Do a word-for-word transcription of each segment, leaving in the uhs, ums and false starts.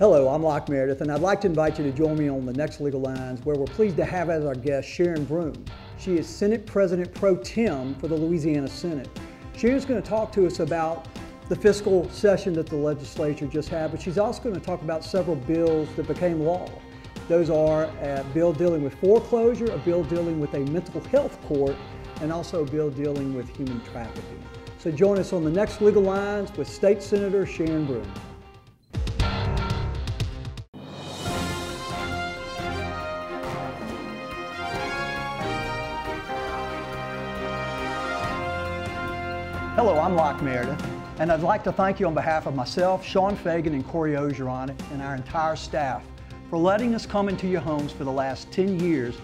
Hello, I'm Locke Meredith, and I'd like to invite you to join me on the next Legal Lines, where we're pleased to have as our guest Sharon Broome. She is Senate President Pro Tem for the Louisiana Senate. Sharon's going to talk to us about the fiscal session that the legislature just had, but she's also going to talk about several bills that became law. Those are a bill dealing with foreclosure, a bill dealing with a mental health court, and also a bill dealing with human trafficking. So join us on the next Legal Lines with State Senator Sharon Broome. Hello, I'm Locke Meredith, and I'd like to thank you on behalf of myself, Sean Fagan, and Corey Ogeron, and our entire staff for letting us come into your homes for the last ten years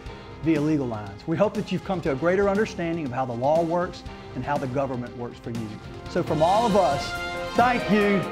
via Legal Lines. We hope that you've come to a greater understanding of how the law works and how the government works for you. So from all of us, thank you.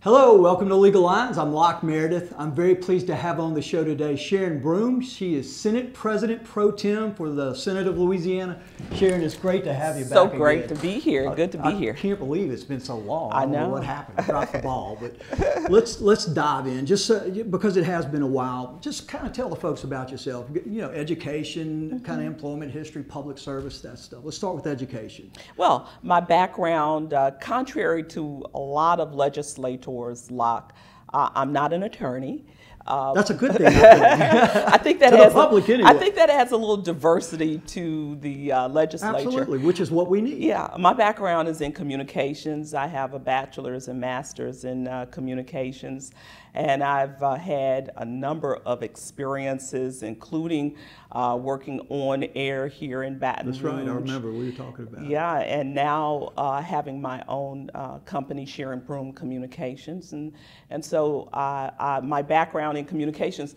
Hello, welcome to Legal Lines. I'm Locke Meredith. I'm very pleased to have on the show today Sharon Broome. She is Senate President Pro Tem for the Senate of Louisiana. Sharon, it's great to have you back. So great again. to be here. Good to be I, I here. I can't believe it's been so long. I, I don't know. know what happened. I dropped the ball, but let's let's dive in. Just so, because it has been a while, just kind of tell the folks about yourself. You know, education, mm-hmm. kind of employment history, public service, that stuff. Let's start with education. Well, my background, uh, contrary to a lot of legislators, Locke, uh, I'm not an attorney. Um, That's a good thing. I think that to has the public, a, anyway. I think that adds a little diversity to the uh, legislature. Absolutely, which is what we need. Yeah, my background is in communications. I have a bachelor's and master's in uh, communications, and I've uh, had a number of experiences, including uh, working on air here in Baton Rouge. That's right. I remember we were talking about. Yeah, and now uh, having my own uh, company, Sharon Broome Communications, and and so uh, I, my background in communications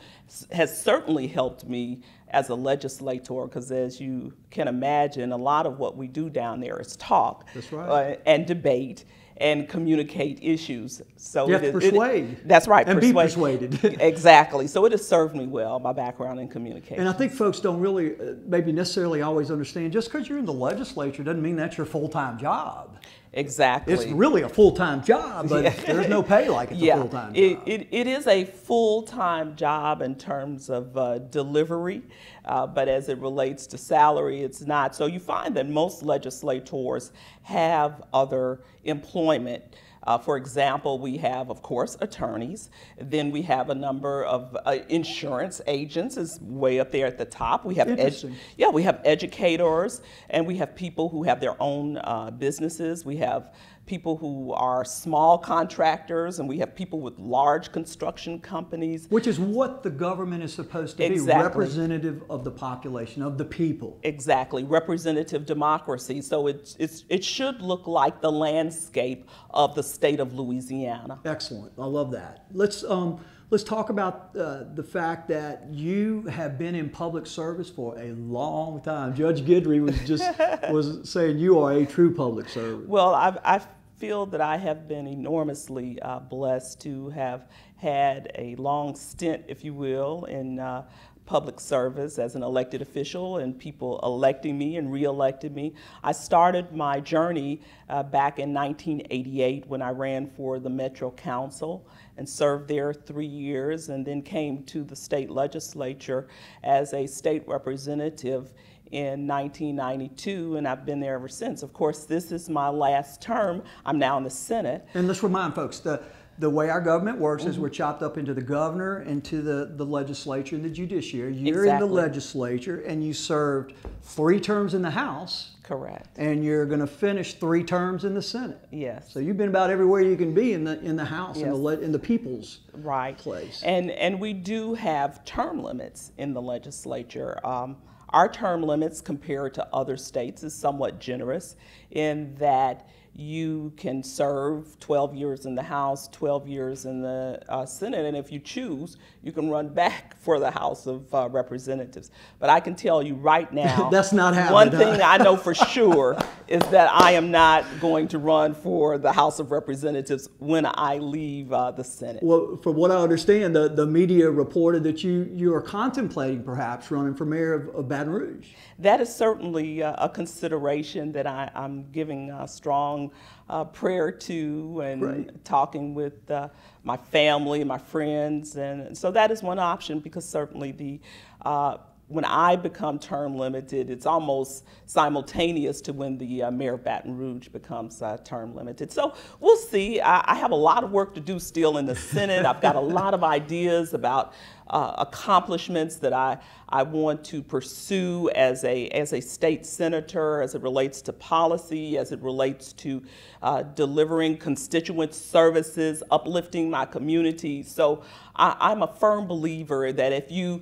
has certainly helped me as a legislator, because as you can imagine, a lot of what we do down there is talk. That's right. Uh, and debate and communicate issues. So you have to persuade. It, that's right. And persuade. be persuaded. Exactly. So it has served me well, my background in communication. And I think folks don't really, uh, maybe necessarily always understand, just because you're in the legislature doesn't mean that's your full-time job. Exactly. It's really a full-time job, but yeah. there's no pay like it's yeah. a full-time job. It, it, it is a full-time job in terms of uh, delivery, uh, but as it relates to salary, it's not. So you find that most legislators have other employment. Uh, for example, we have, of course, attorneys. Then we have a number of uh, insurance agents is way up there at the top. We have edu yeah, we have educators, and we have people who have their own uh, businesses. We have people who are small contractors, and we have people with large construction companies. Which is what the government is supposed to exactly. be, representative of the population, of the people. Exactly, representative democracy. So it, it's, it should look like the landscape of the state of Louisiana. Excellent, I love that. Let's, um, let's talk about uh, the fact that you have been in public service for a long time. Judge Guidry was just was saying you are a true public servant. Well, I've, I've feel that I have been enormously uh, blessed to have had a long stint, if you will, in uh, public service as an elected official, and people electing me and re-elected me. I started my journey uh, back in nineteen eighty-eight when I ran for the Metro Council and served there three years, and then came to the state legislature as a state representative in nineteen ninety-two, and I've been there ever since. Of course, this is my last term. I'm now in the Senate. And let's remind folks, the, the way our government works mm-hmm. is we're chopped up into the governor, into the, the legislature, and the judiciary. You're exactly. in the legislature, and you served three terms in the House. Correct. And you're going to finish three terms in the Senate. Yes. So you've been about everywhere you can be in the in the House, yes. in the in the people's right. place. And, and we do have term limits in the legislature. Um, Our term limits compared to other states is somewhat generous in that you can serve twelve years in the House, twelve years in the uh, Senate, and if you choose, you can run back for the House of uh, Representatives. But I can tell you right now, that's not happening. One thing that I know for sure is that I am not going to run for the House of Representatives when I leave uh, the Senate. Well, from what I understand, the, the media reported that you, you are contemplating perhaps running for mayor of, of Baton Rouge. That is certainly uh, a consideration that I, I'm giving uh, strong Uh, prayer to, and right. talking with uh, my family, my friends, and so that is one option, because certainly the uh, when I become term limited, it's almost simultaneous to when the uh, mayor of Baton Rouge becomes uh, term limited. So we'll see. I, I have a lot of work to do still in the Senate. I've got a lot of ideas about uh, accomplishments that I, I want to pursue as a, as a state senator, as it relates to policy, as it relates to uh, delivering constituent services, uplifting my community. So I, I'm a firm believer that if you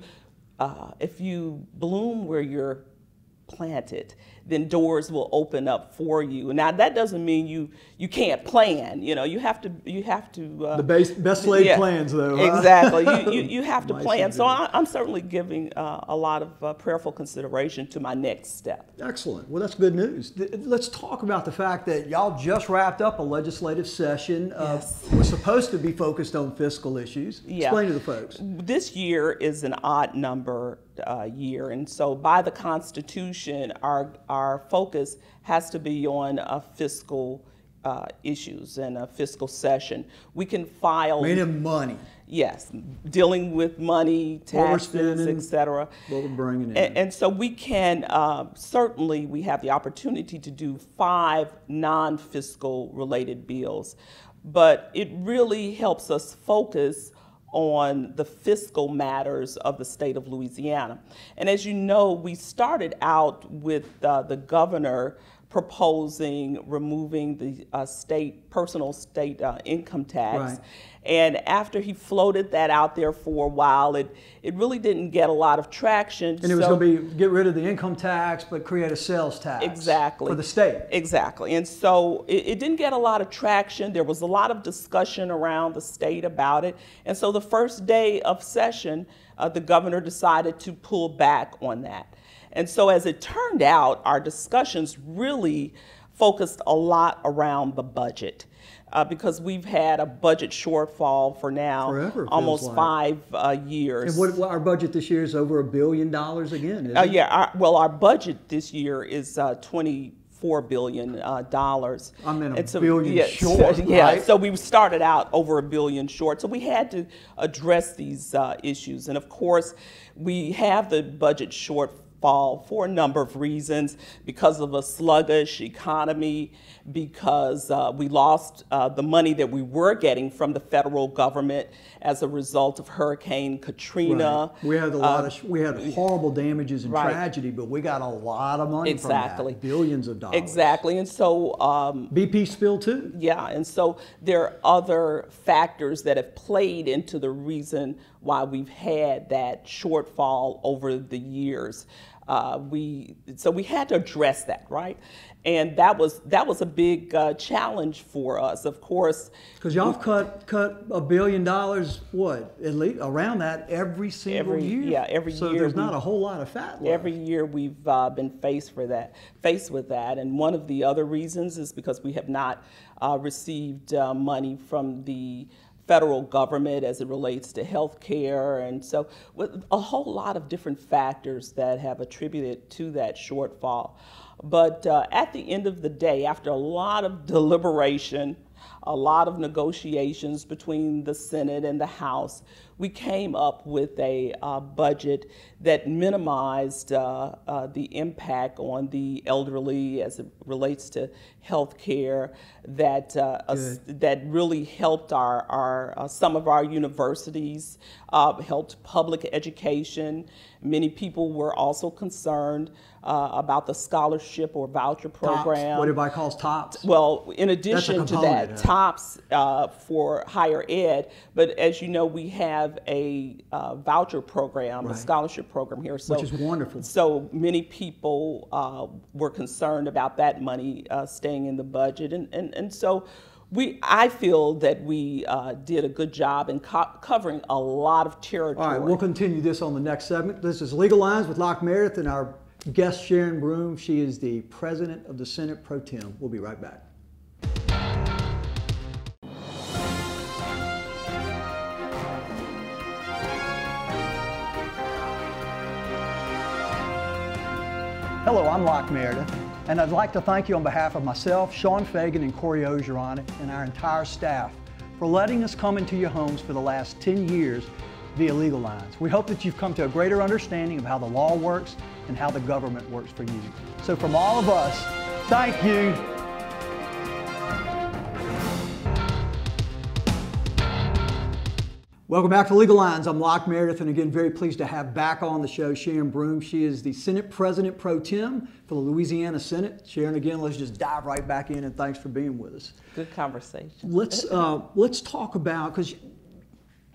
Uh, if you bloom where you're planted, then doors will open up for you. Now that doesn't mean you you can't plan. You know, you have to you have to uh, the base, best laid yeah, plans though. Huh? Exactly, you, you you have to nice plan. So I, I'm certainly giving uh, a lot of uh, prayerful consideration to my next step. Excellent. Well, that's good news. Th let's talk about the fact that y'all just wrapped up a legislative session. Uh, yes. We're supposed to be focused on fiscal issues. Yeah. Explain to the folks. This year is an odd number uh, year, and so by the Constitution, our our Our focus has to be on uh, fiscal uh, issues and a fiscal session. We can file. Meaning money. Yes, dealing with money, taxes, et cetera. What we're bringing in. And, and so we can, uh, certainly we have the opportunity to do five non-fiscal related bills, but it really helps us focus on the fiscal matters of the state of Louisiana. And as you know, we started out with uh, the governor proposing removing the uh, state personal state uh, income tax. Right. And after he floated that out there for a while, it, it really didn't get a lot of traction. And it was so, going to be get rid of the income tax, but create a sales tax. Exactly. For the state. Exactly. And so it, it didn't get a lot of traction. There was a lot of discussion around the state about it. And so the first day of session, uh, the governor decided to pull back on that. And so as it turned out, our discussions really focused a lot around the budget, uh, because we've had a budget shortfall for now Forever, almost like. five uh, years. And what, well, our budget this year is over a billion dollars again, isn't uh, yeah, our, well, our budget this year is uh, twenty-four billion dollars. Uh, I mean, a so, billion yeah, short, so, yeah, right? So we started out over a billion short. So we had to address these uh, issues. And of course, we have the budget shortfall for a number of reasons, because of a sluggish economy, because uh, we lost uh, the money that we were getting from the federal government as a result of Hurricane Katrina. Right. We had a lot uh, of we had horrible damages and right. tragedy, but we got a lot of money exactly. from that, billions of dollars. Exactly, and so um, B P spill too. Yeah, and so there are other factors that have played into the reason why we've had that shortfall over the years. Uh, we so we had to address that, right? And that was that was a big uh, challenge for us, of course. Because y'all cut cut a billion dollars, what at least around that every single every, year. Yeah, every so year. So there's not a whole lot of fat left. Every year we've uh, been faced for that, faced with that. And one of the other reasons is because we have not uh, received uh, money from the federal government as it relates to health care, and so with a whole lot of different factors that have attributed to that shortfall. But uh, at the end of the day, after a lot of deliberation, a lot of negotiations between the Senate and the House, we came up with a uh, budget that minimized uh, uh, the impact on the elderly as it relates to health care, that, uh, uh, that really helped our, our, uh, some of our universities, uh, helped public education. Many people were also concerned uh, about the scholarship or voucher program. T O P S. What everybody calls T O P S. Well, in addition to that, T O P S uh, for higher ed, but as you know, we have have a uh, voucher program, right. a scholarship program here. So, which is wonderful. So many people uh, were concerned about that money uh, staying in the budget. And, and, and so we, I feel that we uh, did a good job in co covering a lot of territory. All right, we'll continue this on the next segment. This is Legal Lines with Locke Meredith and our guest Sharon Broome. She is the president of the Senate Pro Tem. We'll be right back. Hello, I'm Locke Meredith, and I'd like to thank you on behalf of myself, Sean Fagan, and Corey Ogeron, and our entire staff for letting us come into your homes for the last ten years via Legal Lines. We hope that you've come to a greater understanding of how the law works and how the government works for you. So from all of us, thank you. Welcome back to Legal Lines. I'm Locke Meredith, and again, very pleased to have back on the show Sharon Broome. She is the Senate President Pro Tem for the Louisiana Senate. Sharon, again, let's just dive right back in, and thanks for being with us. Good conversation. Let's uh, let's talk about, because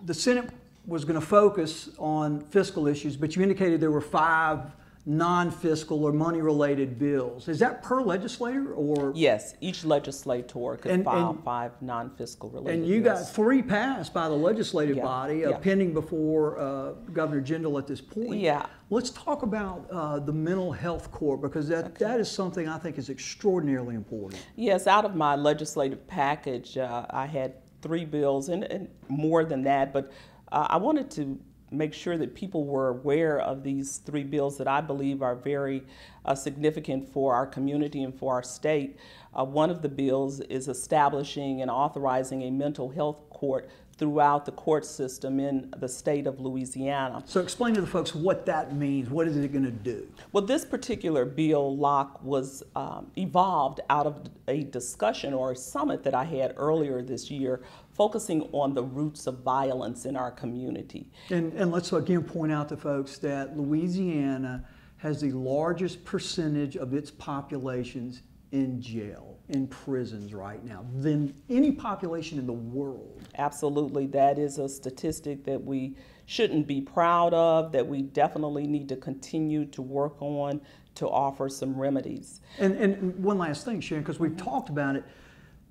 the Senate was going to focus on fiscal issues, but you indicated there were five non-fiscal or money-related bills. Is that per legislator or? Yes, each legislator could and, file and, five non-fiscal related bills. And you bills. got three passed by the legislative yeah, body, uh, yeah. pending before uh, Governor Jindal at this point. Yeah. Let's talk about uh, the mental health court, because that, okay. that is something I think is extraordinarily important. Yes, out of my legislative package, uh, I had three bills and, and more than that, but uh, I wanted to make sure that people were aware of these three bills that I believe are very uh, significant for our community and for our state. Uh, one of the bills is establishing and authorizing a mental health court throughout the court system in the state of Louisiana. So explain to the folks what that means. What is it going to do? Well, this particular bill, Locke, was um, evolved out of a discussion or a summit that I had earlier this year focusing on the roots of violence in our community. And, and let's again point out to folks that Louisiana has the largest percentage of its populations in jail, in prisons right now, than any population in the world. Absolutely. That is a statistic that we shouldn't be proud of, that we definitely need to continue to work on to offer some remedies. And, and one last thing, Sharon, because we've mm-hmm. talked about it.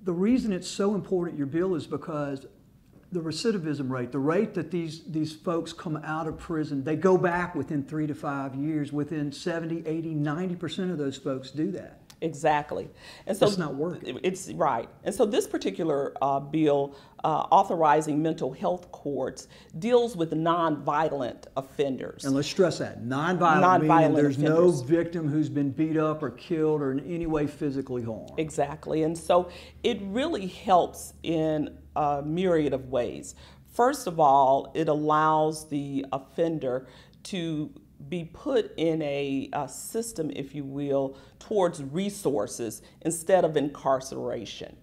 The reason it's so important, your bill, is because the recidivism rate, the rate that these, these folks come out of prison, they go back within three to five years. Within seventy, eighty, ninety percent of those folks do that. Exactly. And so it's not working. It's right. And so this particular uh, bill uh, authorizing mental health courts deals with nonviolent offenders. And let's stress that. Nonviolent, nonviolent meaning there's offenders. no victim who's been beat up or killed or in any way physically harmed. Exactly. And so it really helps in a myriad of ways. First of all, it allows the offender to be put in a, a system, if you will, towards resources instead of incarceration.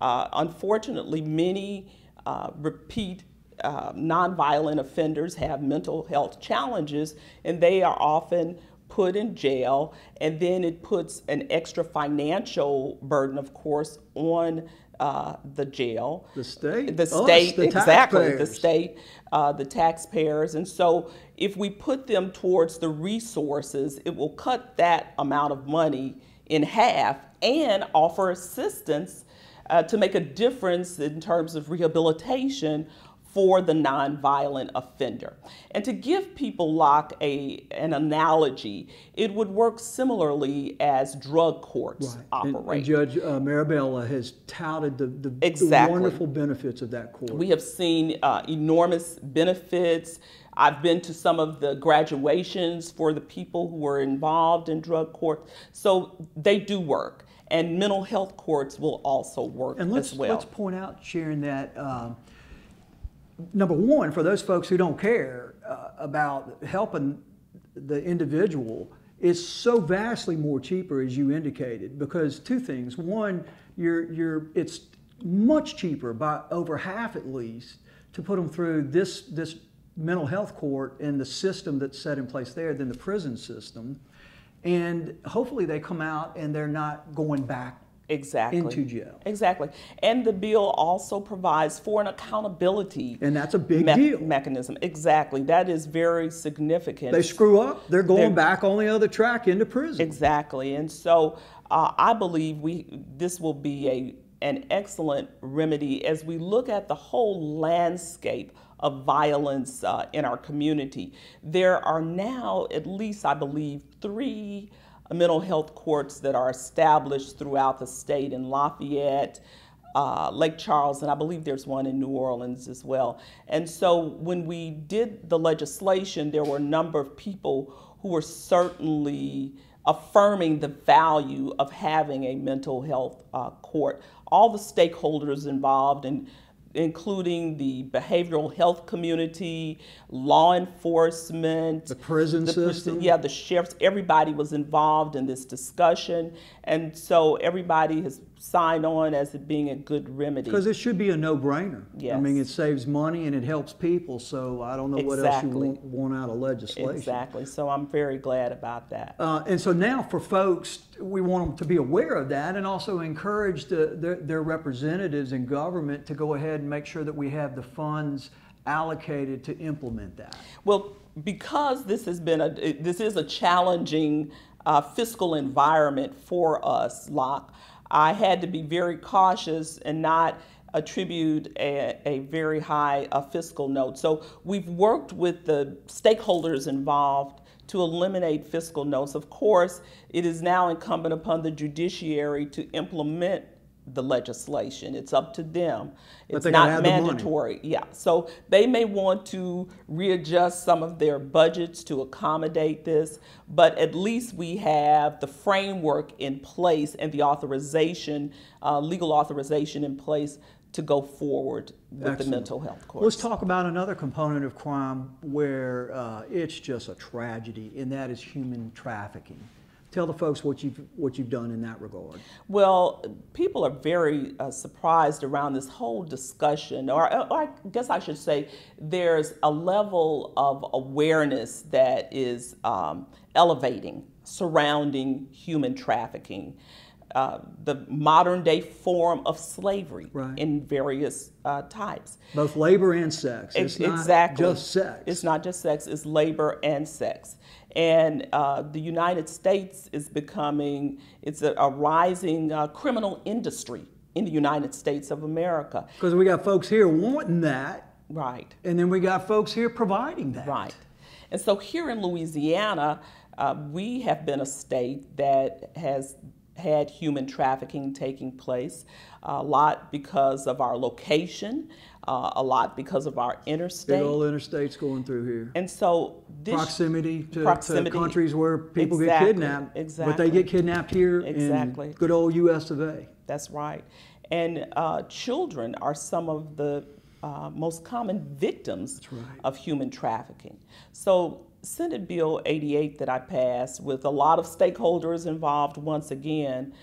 Uh, unfortunately, many uh, repeat uh, nonviolent offenders have mental health challenges, and they are often put in jail, and then it puts an extra financial burden, of course, on Uh, the jail, the state, the state, Us, the exactly, taxpayers. the state, uh, the taxpayers. And so if we put them towards the resources, it will cut that amount of money in half and offer assistance uh, to make a difference in terms of rehabilitation for the nonviolent offender. And to give people, Locke, a, an analogy, it would work similarly as drug courts right. operate. And, and Judge uh, Marabella has touted the, the, exactly. the wonderful benefits of that court. We have seen uh, enormous benefits. I've been to some of the graduations for the people who were involved in drug courts. So they do work. And mental health courts will also work and let's, as well. Let's point out, Sharon, that um, number one, for those folks who don't care uh, about helping the individual, it's so vastly more cheaper, as you indicated, because two things. One, you're, you're, it's much cheaper, by over half at least, to put them through this, this mental health court and the system that's set in place there than the prison system. And hopefully they come out and they're not going back exactly. into jail. Exactly. And the bill also provides for an accountability and that's a big me deal. mechanism. Exactly. That is very significant. They screw up, they're going they're, back on the other track into prison. Exactly. And so uh, I believe we this will be a an excellent remedy as we look at the whole landscape of violence uh, in our community. There are now at least, I believe, three mental health courts that are established throughout the state in Lafayette, uh, Lake Charles, and I believe there's one in New Orleans as well. And so when we did the legislation, there were a number of people who were certainly affirming the value of having a mental health uh, court. All the stakeholders involved, and including the behavioral health community, law enforcement, the prison the system, prison, yeah, the sheriffs, everybody was involved in this discussion. And so everybody has signed on as it being a good remedy. Because it should be a no-brainer. Yes. I mean, it saves money and it helps people, so I don't know exactly. what else you want, want out of legislation. Exactly, so I'm very glad about that. Uh, and so now for folks, we want them to be aware of that and also encourage the, their, their representatives in government to go ahead and make sure that we have the funds allocated to implement that. Well, because this has been a this is a challenging uh, fiscal environment for us, Locke, I had to be very cautious and not attribute a, a very high uh, fiscal note. So we've worked with the stakeholders involved to eliminate fiscal notes. Of course, it is now incumbent upon the judiciary to implement the legislation. It's up to them. It's not mandatory. Yeah. So they may want to readjust some of their budgets to accommodate this, but at least we have the framework in place and the authorization, uh, legal authorization in place to go forward with Excellent. the mental health courts. Let's talk about another component of crime where uh, it's just a tragedy, and that is human trafficking. Tell the folks what you've, what you've done in that regard. Well, people are very uh, surprised around this whole discussion, or, or I guess I should say there's a level of awareness that is um, elevating surrounding human trafficking, uh, the modern day form of slavery right. in various uh, types. Both labor and sex. It's exactly. not just sex. It's not just sex, it's labor and sex. And uh, the United States is becoming, it's a, a rising uh, criminal industry in the United States of America. Because we got folks here wanting that. Right. And then we got folks here providing that. Right. And so here in Louisiana, uh, we have been a state that has had human trafficking taking place, a lot because of our location, uh, a lot because of our interstate. Big old interstates going through here. And so this proximity to, proximity to countries where people exactly, get kidnapped, exactly. but they get kidnapped here exactly. in good old U S of A. That's right. And uh, children are some of the uh, most common victims That's right. of human trafficking. So Senate Bill eighty-eight that I passed, with a lot of stakeholders involved once again,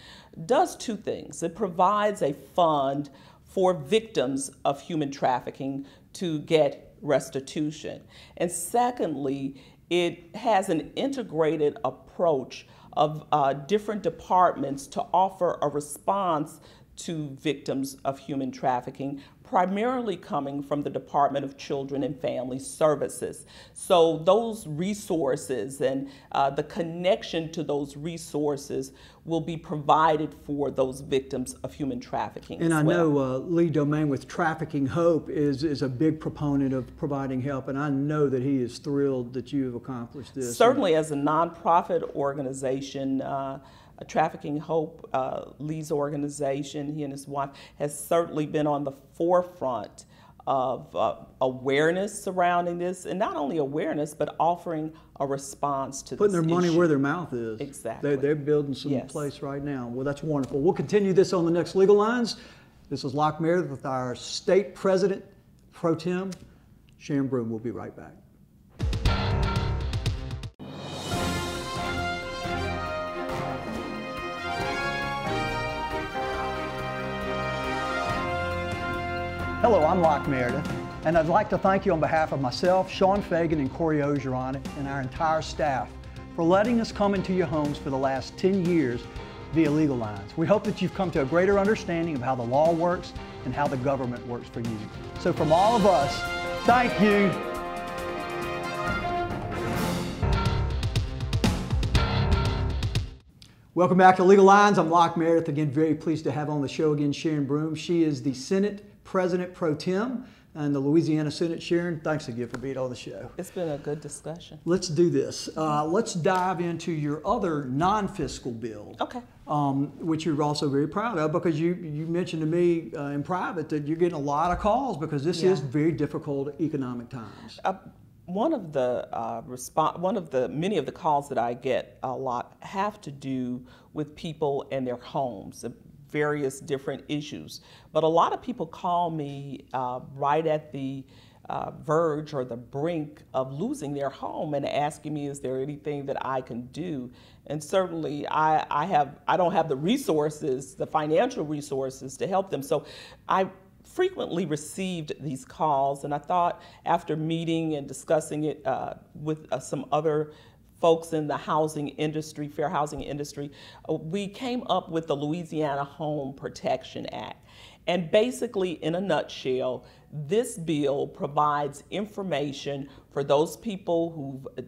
does two things. It provides a fund for victims of human trafficking to get restitution. And secondly, it has an integrated approach of uh, different departments to offer a response to victims of human trafficking, primarily coming from the Department of Children and Family Services. So those resources and uh, the connection to those resources will be provided for those victims of human trafficking. And I well. know uh, Lee Domain with Trafficking Hope is, is a big proponent of providing help, and I know that he is thrilled that you've accomplished this. Certainly as a nonprofit organization, uh, Trafficking Hope, uh, Lee's organization, he and his wife, has certainly been on the forefront of uh, awareness surrounding this, and not only awareness, but offering a response to Putting this Putting their money issue. where their mouth is. Exactly. They're, they're building some yes. place right now. Well, that's wonderful. We'll continue this on the next Legal Lines. This is Locke Meredith with our state president, pro tem, Sharon Broome. We'll be right back. Hello, I'm Locke Meredith, and I'd like to thank you on behalf of myself, Sean Fagan, and Corey Ogeron, and our entire staff for letting us come into your homes for the last ten years via Legal Lines. We hope that you've come to a greater understanding of how the law works and how the government works for you. So from all of us, thank you. Welcome back to Legal Lines. I'm Locke Meredith. Again, very pleased to have on the show again Sharon Broome. She is the Senate President Pro Tem and the Louisiana Senate. Sharon, thanks again for being on the show. It's been a good discussion. Let's do this. Uh, let's dive into your other non-fiscal bill, okay, um, which you're also very proud of, because you, you mentioned to me uh, in private that you're getting a lot of calls because this yeah. is very difficult economic times. Uh, One of the uh, response, one of the many of the calls that I get a lot have to do with people and their homes, various different issues. But a lot of people call me uh, right at the uh, verge or the brink of losing their home and asking me, is there anything that I can do? And certainly, I, I have I don't have the resources, the financial resources to help them. So I frequently received these calls, and I thought after meeting and discussing it uh, with uh, some other folks in the housing industry, fair housing industry, uh, we came up with the Louisiana Home Protection Act. And basically, in a nutshell, this bill provides information for those people who've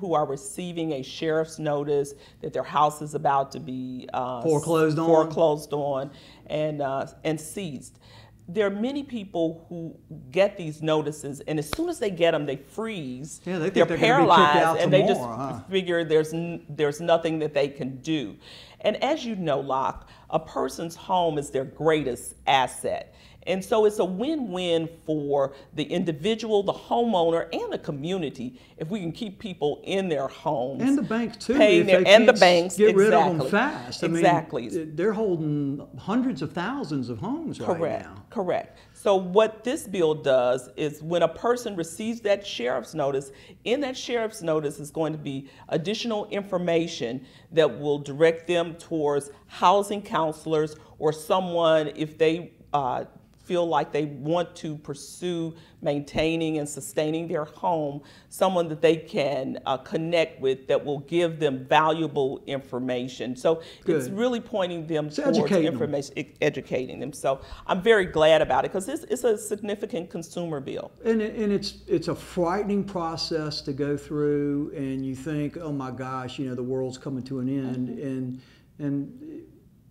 who are receiving a sheriff's notice that their house is about to be uh, foreclosed on, foreclosed on and, uh, and seized. There are many people who get these notices, and as soon as they get them, they freeze. Yeah, they they're, they're paralyzed, and they more, just huh? figure there's n there's nothing that they can do. And as you know, Locke, a person's home is their greatest asset. And so it's a win-win for the individual, the homeowner, and the community if we can keep people in their homes. And the bank, too. Paying their, and the banks, get exactly. rid of them fast. I exactly. mean, they're holding hundreds of thousands of homes Correct. right now. Correct. So what this bill does is when a person receives that sheriff's notice, in that sheriff's notice is going to be additional information that will direct them towards housing counselors or someone if they uh, feel like they want to pursue maintaining and sustaining their home, someone that they can uh, connect with that will give them valuable information. So Good. it's really pointing them it's towards educating information, them. educating them. So I'm very glad about it because it's, it's a significant consumer bill. And, it, and it's, it's a frightening process to go through, and you think, oh my gosh, you know, the world's coming to an end. Mm-hmm. and and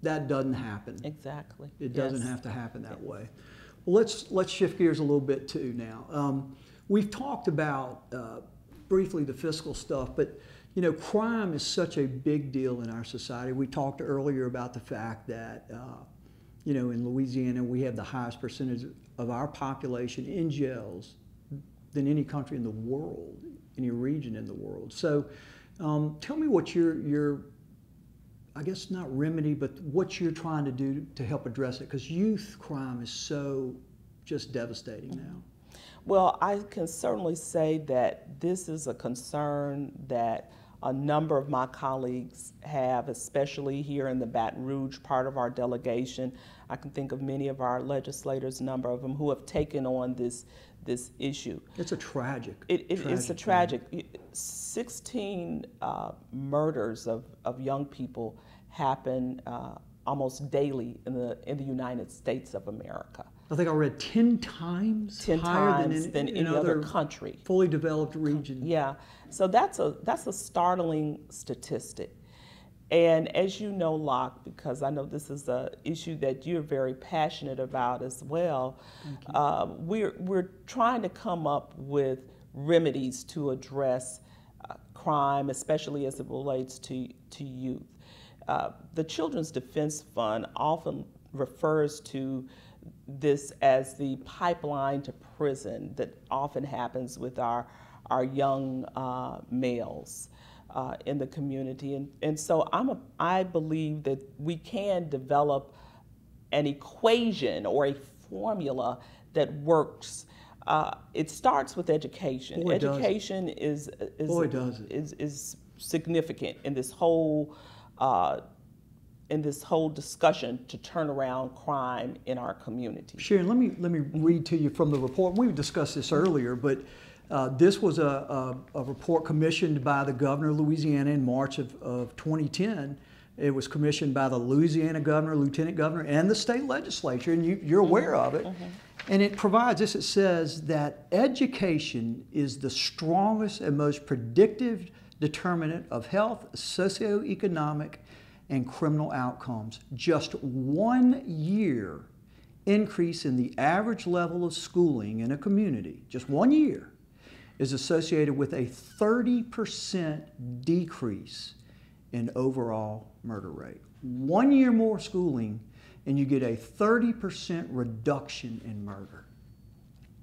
that doesn't happen. Exactly. It doesn't yes. have to happen that way. Well, let's let's shift gears a little bit too now. Um, we've talked about uh, briefly the fiscal stuff, but you know, crime is such a big deal in our society. We talked earlier about the fact that uh, you know, in Louisiana we have the highest percentage of our population in jails than any country in the world, any region in the world. So, um, tell me what your your I guess not remedy, but what you're trying to do to help address it, because youth crime is so just devastating now. Well, I can certainly say that this is a concern that a number of my colleagues have, especially here in the Baton Rouge part of our delegation. I can think of many of our legislators, a number of them, who have taken on this this issue. It's a tragic. It, it, tragic it's a tragic. Thing. sixteen uh, murders of, of young people happen uh, almost daily in the in the United States of America. I think I read ten times ten higher times than, in, than in any other, other country, fully developed region. Yeah, so that's a that's a startling statistic. And as you know, Locke, because I know this is an issue that you're very passionate about as well, uh, we're, we're trying to come up with remedies to address uh, crime, especially as it relates to, to youth. Uh, the Children's Defense Fund often refers to this as the pipeline to prison that often happens with our, our young uh, males. Uh, in the community, and, and so I'm a, I believe that we can develop an equation or a formula that works. Uh, it starts with education. Boy, education does it. is is, Boy, does it. is is significant in this whole uh, in this whole discussion to turn around crime in our community. Sharon, let me let me read to you from the report. We discussed this earlier, but. Uh, this was a, a, a report commissioned by the governor of Louisiana in March of, of twenty ten It was commissioned by the Louisiana governor, lieutenant governor, and the state legislature, and you, you're aware of it. Mm-hmm. And it provides this. It says that education is the strongest and most predictive determinant of health, socioeconomic, and criminal outcomes. Just one year increase in the average level of schooling in a community, just one year, is associated with a thirty percent decrease in overall murder rate. One year more schooling and you get a thirty percent reduction in murder.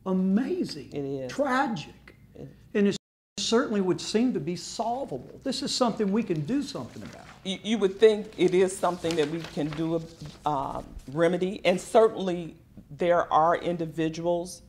Amazing. It is. Tragic. It is. And it certainly would seem to be solvable. This is something we can do something about. You, you would think it is something that we can do a uh, remedy, and certainly there are individuals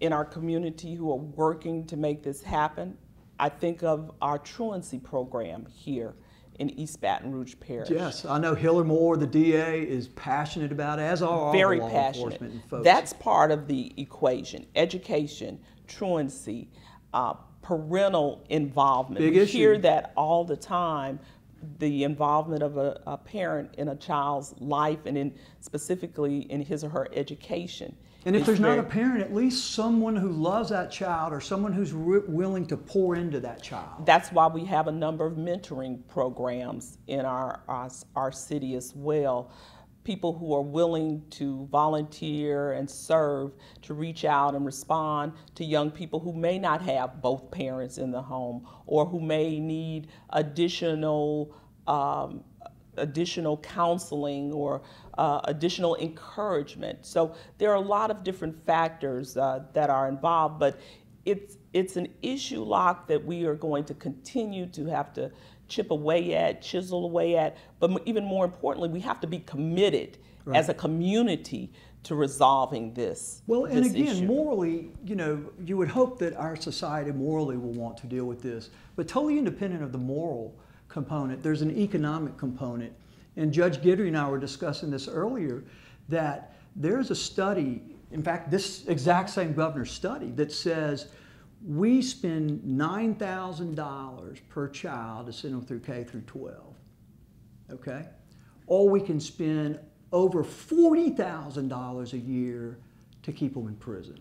in our community who are working to make this happen. I think of our truancy program here in East Baton Rouge Parish. Yes, I know Hiller Moore, the D A, is passionate about it, as are Very all the law passionate. enforcement and folks. That's part of the equation: education, truancy, uh, parental involvement. Big we issue. hear that all the time, the involvement of a, a parent in a child's life, and in specifically in his or her education. And if there's not a parent, at least someone who loves that child, or someone who's willing to pour into that child. That's why we have a number of mentoring programs in our, our, our city as well. People who are willing to volunteer and serve, to reach out and respond to young people who may not have both parents in the home, or who may need additional um, additional counseling or uh, additional encouragement. So there are a lot of different factors uh, that are involved, but it's it's an issue, Locke, that we are going to continue to have to chip away at, chisel away at, but even more importantly, we have to be committed right. as a community to resolving this Well, and this again, issue. morally, you know, you would hope that our society morally will want to deal with this, but totally independent of the moral component, there's an economic component. And Judge Guidry and I were discussing this earlier, that there's a study, in fact, this exact same governor's study, that says we spend nine thousand dollars per child to send them through K through twelve, okay? Or we can spend over forty thousand dollars a year to keep them in prison.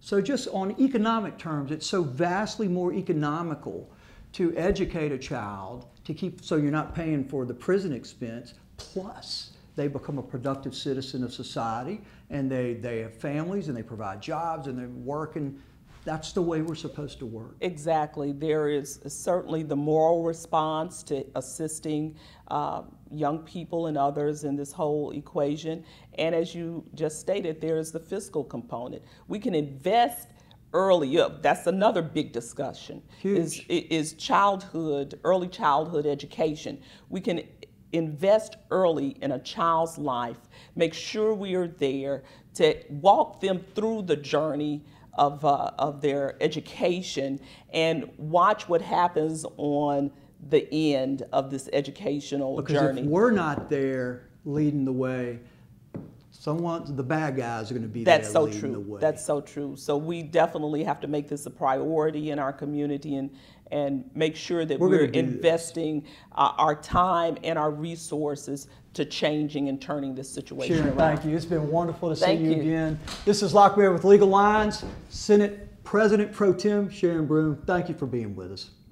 So just on economic terms, it's so vastly more economical to educate a child, to keep, so you're not paying for the prison expense, plus they become a productive citizen of society, and they, they have families, and they provide jobs, and they work, and that's the way we're supposed to work. Exactly. There is certainly the moral response to assisting uh, young people and others in this whole equation, and as you just stated, there is the fiscal component. We can invest early up. That's another big discussion. Huge. Is, is childhood, early childhood education. We can invest early in a child's life, make sure we are there to walk them through the journey of, uh, of their education, and watch what happens on the end of this educational because journey. Because if we're not there leading the way, someone, the bad guys are going to be there leading the way. That's so true. So we definitely have to make this a priority in our community, and and make sure that we're investing uh, our time and our resources to changing and turning this situation around. Sharon, thank you. It's been wonderful to see you again. This is Locke Meredith with Legal Lines. Senate President Pro Tem Sharon Broome, thank you for being with us.